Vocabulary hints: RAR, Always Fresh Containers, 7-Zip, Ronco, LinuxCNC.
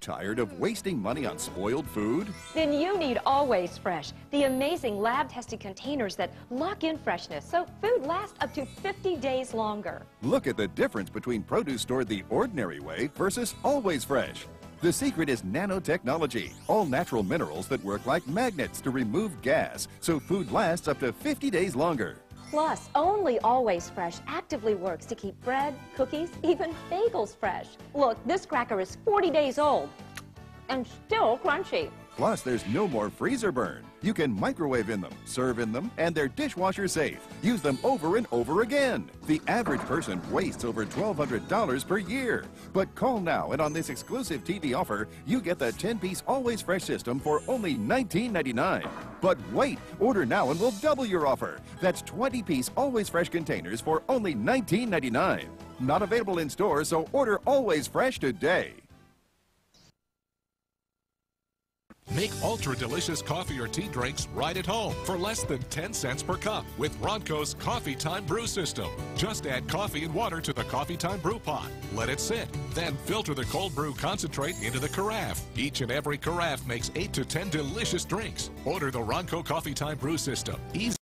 Tired of wasting money on spoiled food? Then you need Always Fresh, the amazing lab-tested containers that lock in freshness so food lasts up to 50 days longer. Look at the difference between produce stored the ordinary way versus Always Fresh. The secret is nanotechnology, all natural minerals that work like magnets to remove gas so food lasts up to 50 days longer. Plus, only Always Fresh actively works to keep bread, cookies, even bagels fresh. Look, this cracker is 40 days old and still crunchy. Plus, there's no more freezer burn. You can microwave in them, serve in them, and they're dishwasher safe. Use them over and over again. The average person wastes over $1,200 per year. But call now, and on this exclusive TV offer, you get the 10-piece Always Fresh system for only $19.99. But wait, order now and we'll double your offer. That's 20-piece Always Fresh containers for only $19.99. Not available in store, so order Always Fresh today. Make ultra-delicious coffee or tea drinks right at home for less than 10 cents per cup with Ronco's Coffee Time Brew System. Just add coffee and water to the Coffee Time Brew Pot. Let it sit. Then filter the cold brew concentrate into the carafe. Each and every carafe makes 8 to 10 delicious drinks. Order the Ronco Coffee Time Brew System. Easy.